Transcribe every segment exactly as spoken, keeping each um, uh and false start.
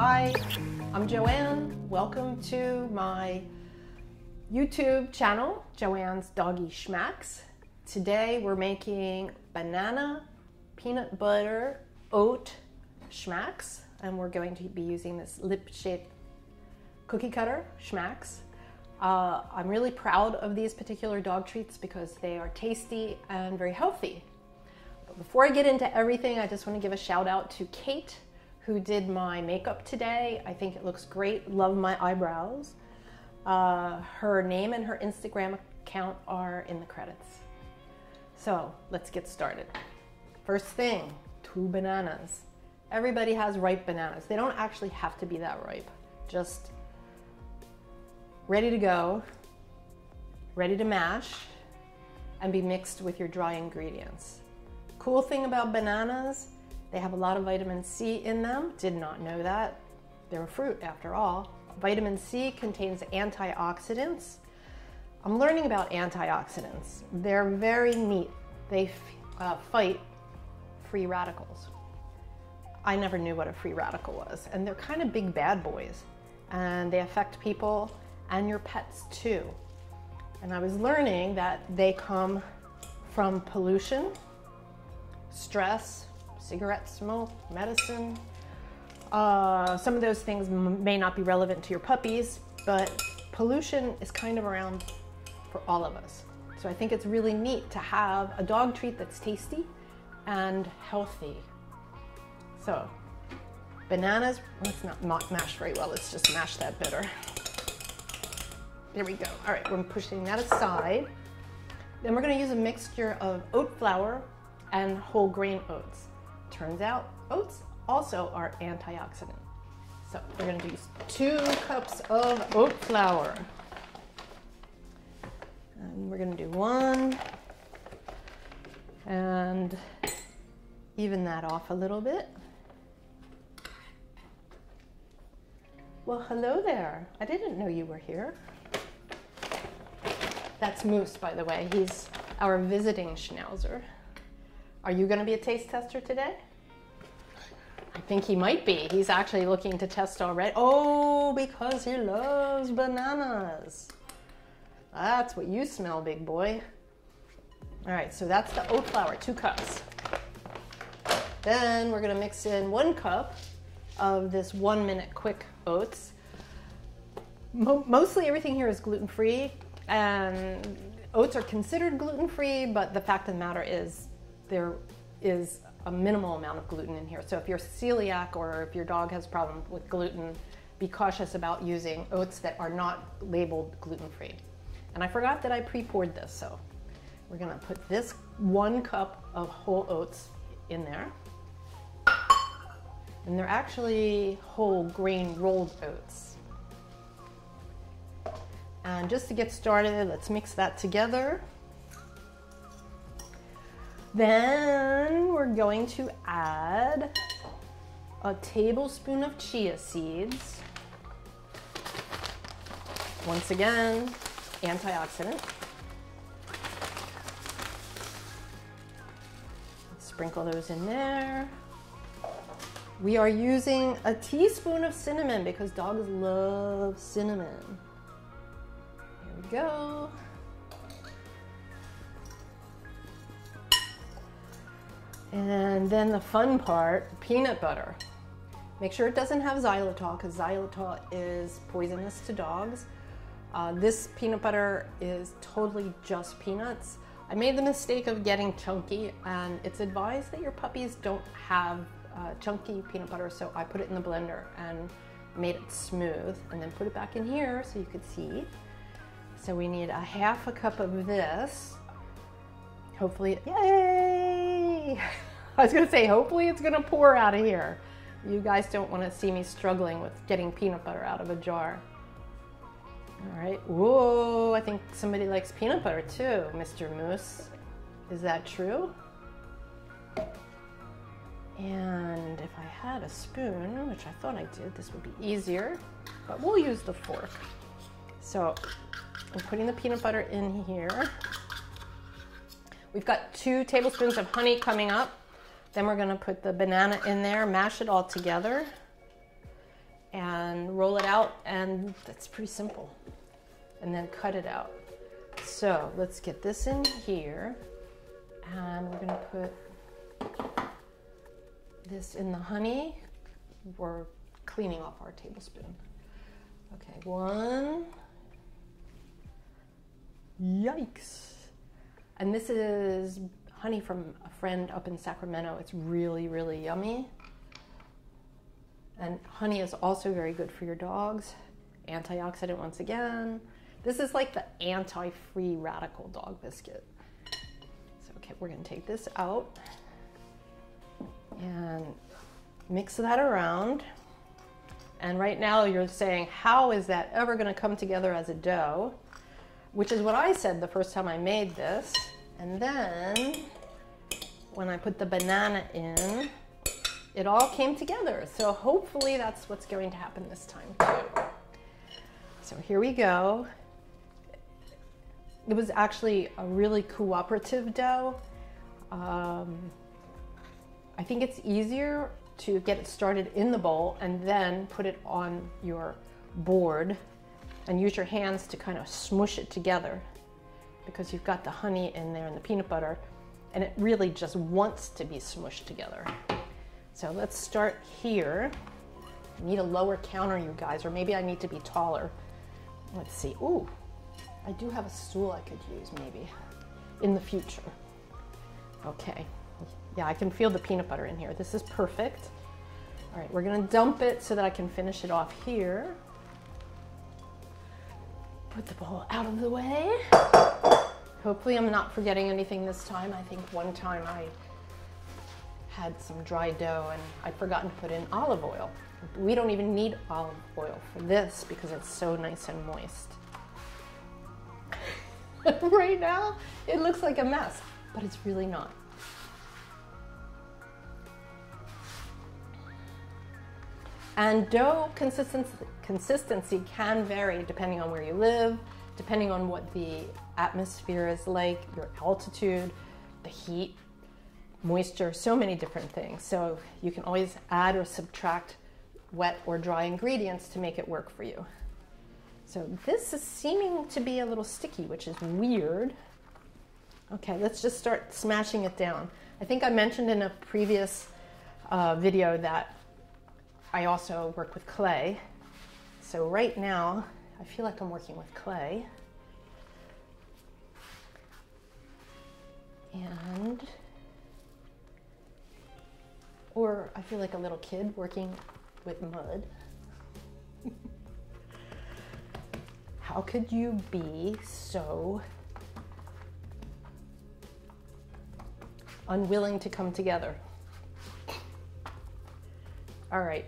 Hi, I'm Joanne. Welcome to my YouTube channel, Joanne's Doggy Schmacks. Today we're making banana peanut butter oat schmacks, and we're going to be using this lip-shaped cookie cutter schmacks. Uh, I'm really proud of these particular dog treats because they are tasty and very healthy. But before I get into everything, I just want to give a shout out to Kate, who did my makeup today. I think it looks great. Love my eyebrows. Uh, her name and her Instagram account are in the credits. So let's get started. First thing, two bananas. Everybody has ripe bananas. They don't actually have to be that ripe. Just ready to go, ready to mash, and be mixed with your dry ingredients. Cool thing about bananas, they have a lot of vitamin C in them. Did not know that. They're a fruit after all. Vitamin C contains antioxidants. I'm learning about antioxidants. They're very neat. They uh, fight free radicals. I never knew what a free radical was. And they're kind of big bad boys. And they affect people and your pets too. And I was learning that they come from pollution, stress, cigarette smoke, medicine. Uh, some of those things may not be relevant to your puppies, but pollution is kind of around for all of us. So I think it's really neat to have a dog treat that's tasty and healthy. So bananas, well, it's not, not mashed very well, let's just mash that better. There we go. All right, we're pushing that aside. Then we're gonna use a mixture of oat flour and whole grain oats. Turns out oats also are antioxidant. So we're going to use two cups of oat flour. And we're going to do one. And even that off a little bit. Well, hello there. I didn't know you were here. That's Moose, by the way. He's our visiting schnauzer. Are you going to be a taste tester today? I think he might be. He's actually looking to test already. Oh, because he loves bananas. That's what you smell, big boy. All right, so that's the oat flour, two cups. Then we're going to mix in one cup of this one-minute quick oats. Mo- mostly everything here is gluten-free, and oats are considered gluten-free, but the fact of the matter is there is a minimal amount of gluten in here. So if you're celiac or if your dog has a problem with gluten, be cautious about using oats that are not labeled gluten-free. And I forgot that I pre-poured this, so we're gonna put this one cup of whole oats in there. And they're actually whole grain rolled oats. And just to get started, let's mix that together. Then we're going to add a tablespoon of chia seeds. Once again, antioxidant. Sprinkle those in there. We are using a teaspoon of cinnamon because dogs love cinnamon. Here we go. And then the fun part, peanut butter. Make sure it doesn't have xylitol because xylitol is poisonous to dogs. Uh, this peanut butter is totally just peanuts. I made the mistake of getting chunky, and it's advised that your puppies don't have uh, chunky peanut butter, so I put it in the blender and made it smooth and then put it back in here so you could see. So we need a half a cup of this. Hopefully, yay! I was gonna say, hopefully it's gonna pour out of here. You guys don't wanna see me struggling with getting peanut butter out of a jar. All right, whoa, I think somebody likes peanut butter too, Mister Moose. Is that true? And if I had a spoon, which I thought I did, this would be easier, but we'll use the fork. So I'm putting the peanut butter in here. We've got two tablespoons of honey coming up. Then we're gonna put the banana in there, mash it all together. and roll it out, and that's pretty simple. And then cut it out. So let's get this in here, and we're gonna put this in the honey. We're cleaning off our tablespoon. Okay, one. Yikes. And this is honey from a friend up in Sacramento. It's really, really yummy. And honey is also very good for your dogs. Antioxidant once again. This is like the anti-free radical dog biscuit. So, okay, we're gonna take this out and mix that around. And right now you're saying, how is that ever gonna come together as a dough? Which is what I said the first time I made this. And then when I put the banana in, it all came together. So hopefully that's what's going to happen this time too. So here we go. It was actually a really cooperative dough. Um, I think it's easier to get it started in the bowl and then put it on your board and use your hands to kind of smush it together, because you've got the honey in there and the peanut butter, and it really just wants to be smushed together. So let's start here. I need a lower counter, you guys, or maybe I need to be taller. Let's see. Ooh, I do have a stool I could use maybe in the future. Okay. Yeah, I can feel the peanut butter in here. This is perfect. All right, we're gonna dump it so that I can finish it off here. Put the bowl out of the way. Hopefully I'm not forgetting anything this time. I think one time I had some dry dough and I'd forgotten to put in olive oil. We don't even need olive oil for this because it's so nice and moist. Right now, it looks like a mess, but it's really not. And dough consistency, consistency can vary depending on where you live, depending on what the atmosphere is like, your altitude, the heat, moisture, so many different things. So you can always add or subtract wet or dry ingredients to make it work for you. So this is seeming to be a little sticky, which is weird. Okay, let's just start smashing it down. I think I mentioned in a previous uh, video that I also work with clay. So right now, I feel like I'm working with clay. And, or I feel like a little kid working with mud. How could you be so unwilling to come together? All right.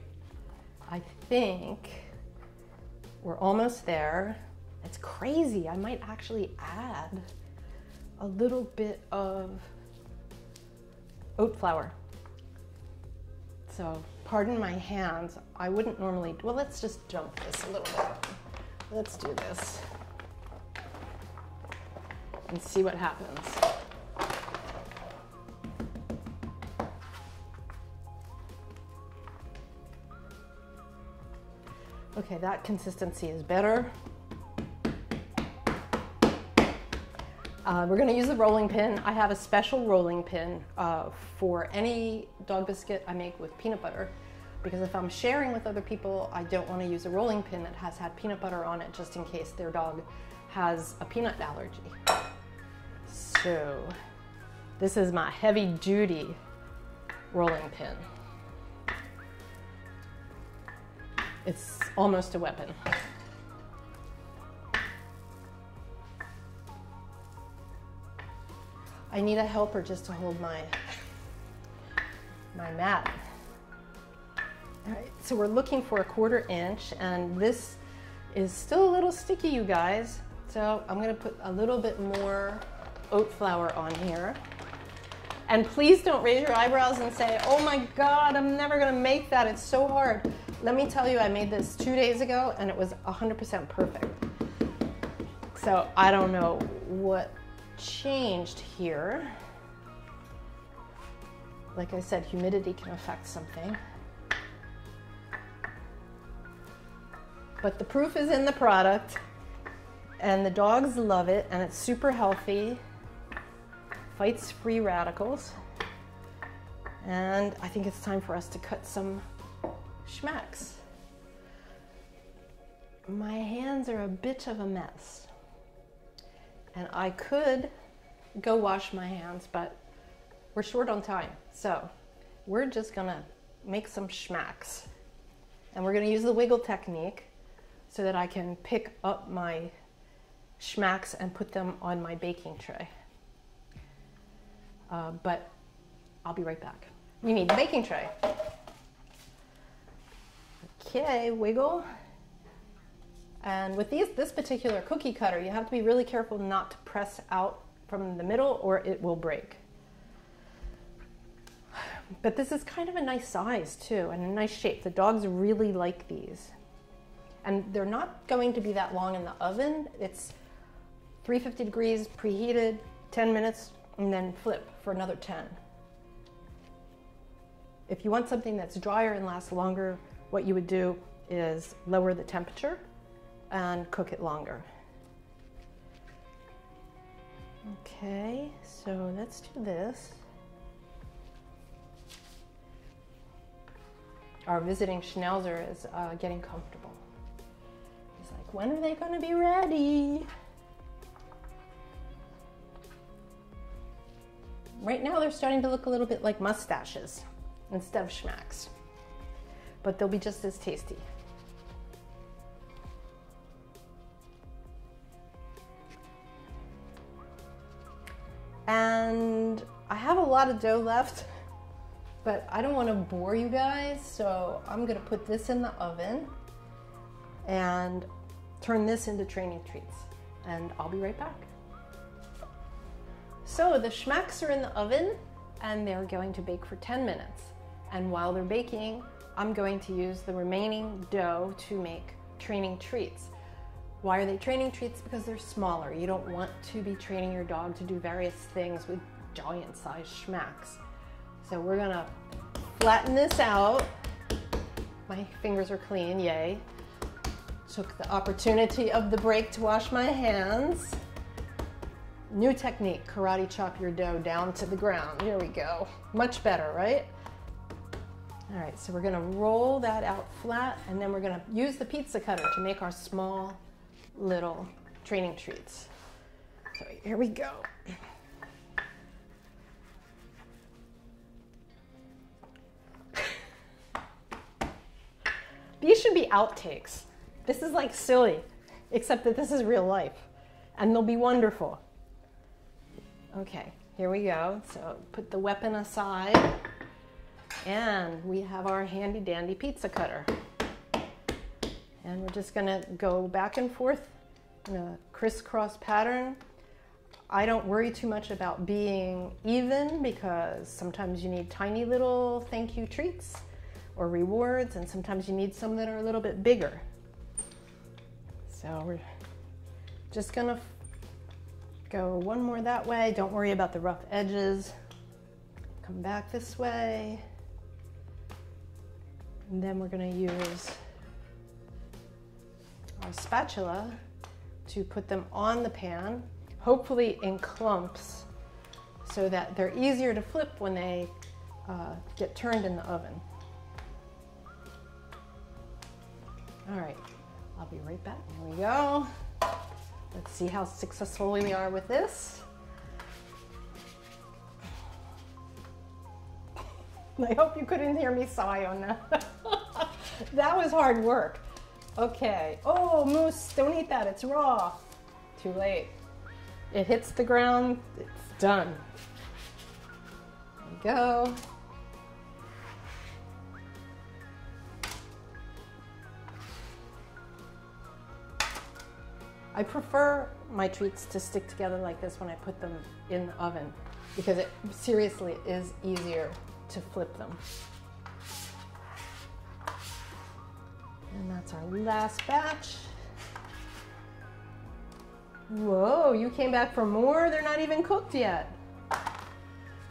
I think we're almost there. It's crazy. I might actually add a little bit of oat flour. So pardon my hands. I wouldn't normally, well, let's just jump this a little bit. Let's do this and see what happens. Okay, that consistency is better. Uh, we're gonna use the rolling pin. I have a special rolling pin uh, for any dog biscuit I make with peanut butter, because if I'm sharing with other people, I don't wanna use a rolling pin that has had peanut butter on it, just in case their dog has a peanut allergy. So this is my heavy duty rolling pin. It's almost a weapon. I need a helper just to hold my, my mat. All right, so we're looking for a quarter inch, and this is still a little sticky, you guys. So I'm gonna put a little bit more oat flour on here. And please don't raise your eyebrows and say, oh my God, I'm never gonna make that, it's so hard. Let me tell you, I made this two days ago and it was one hundred percent perfect. So I don't know what changed here. Like I said, humidity can affect something. But the proof is in the product, and the dogs love it, and it's super healthy. Fights free radicals. And I think it's time for us to cut some schmacks. My hands are a bit of a mess. And I could go wash my hands, but we're short on time. So we're just gonna make some schmacks. And we're gonna use the wiggle technique so that I can pick up my schmacks and put them on my baking tray. Uh, but I'll be right back. We need the baking tray. Okay, wiggle. And with these, this particular cookie cutter, you have to be really careful not to press out from the middle or it will break. But this is kind of a nice size too, and a nice shape. The dogs really like these. And they're not going to be that long in the oven. It's three fifty degrees, preheated, ten minutes, and then flip for another ten. If you want something that's drier and lasts longer, what you would do is lower the temperature and cook it longer. Okay, so let's do this. Our visiting schnauzer is uh, getting comfortable. He's like, when are they gonna be ready? Right now they're starting to look a little bit like mustaches instead of schmacks, but they'll be just as tasty. And I have a lot of dough left, but I don't want to bore you guys, so I'm gonna put this in the oven and turn this into training treats, and I'll be right back. So the schmacks are in the oven and they're going to bake for ten minutes. And while they're baking, I'm going to use the remaining dough to make training treats. Why are they training treats? Because they're smaller. You don't want to be training your dog to do various things with giant-sized schmacks. So we're gonna flatten this out. My fingers are clean, yay. Took the opportunity of the break to wash my hands. New technique, karate chop your dough down to the ground. Here we go. Much better, right? All right, so we're gonna roll that out flat, and then we're gonna use the pizza cutter to make our small little training treats. So here we go. These should be outtakes. This is like silly, except that this is real life, and they'll be wonderful. Okay, here we go. So put the weapon aside, and we have our handy dandy pizza cutter. And we're just gonna go back and forth in a crisscross pattern. I don't worry too much about being even, because sometimes you need tiny little thank you treats or rewards, and sometimes you need some that are a little bit bigger. So we're just gonna go one more that way. Don't worry about the rough edges. Come back this way. And then we're gonna use our spatula to put them on the pan, hopefully in clumps, so that they're easier to flip when they uh, get turned in the oven. All right, I'll be right back. There we go. Let's see how successful we are with this. I hope you couldn't hear me sigh on that. That was hard work. Okay. Oh, Moose, don't eat that. It's raw. Too late. It hits the ground. It's done. There we go. I prefer my treats to stick together like this when I put them in the oven, because it seriously is easier to flip them. And that's our last batch. Whoa, you came back for more? They're not even cooked yet.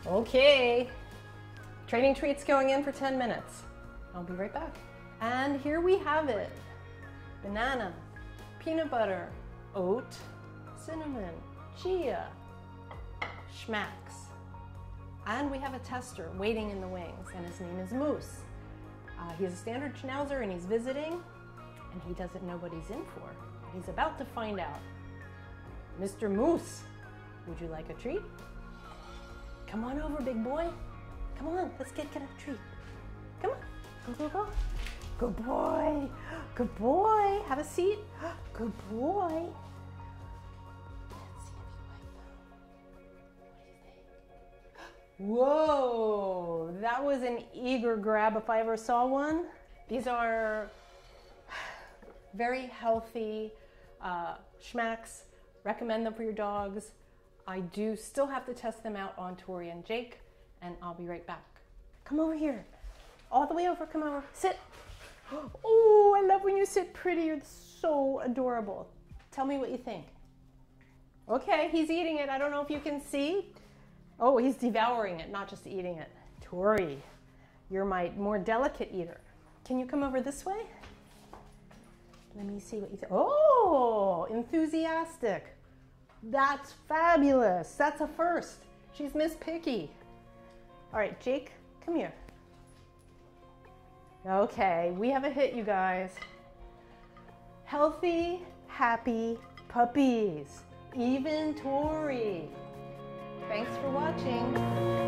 Okay. Training treats going in for ten minutes. I'll be right back. And here we have it. banana, peanut butter, oat, cinnamon, chia, schmacks. And we have a tester waiting in the wings, and his name is Moose. Uh, he's a standard schnauzer, and he's visiting, and he doesn't know what he's in for. He's about to find out. Mister Moose, would you like a treat? Come on over, big boy. Come on, let's get, get a treat. Come on, go, go, go. Good boy, good boy. Have a seat, good boy. Let's see if you like them. What do you think? Whoa, that was an eager grab if I ever saw one. These are very healthy uh, schmacks. Recommend them for your dogs. I do still have to test them out on Tori and Jake, and I'll be right back. Come over here. All the way over, come over. Sit. Oh, I love when you sit pretty. You're so adorable. Tell me what you think. Okay, he's eating it. I don't know if you can see. Oh, he's devouring it, not just eating it. Tori, you're my more delicate eater. Can you come over this way? Let me see what you think. Oh, enthusiastic. That's fabulous. That's a first. She's Miss Picky. All right, Jake, come here. Okay, we have a hit, you guys. Healthy, happy puppies. Even Tori. Thanks for watching.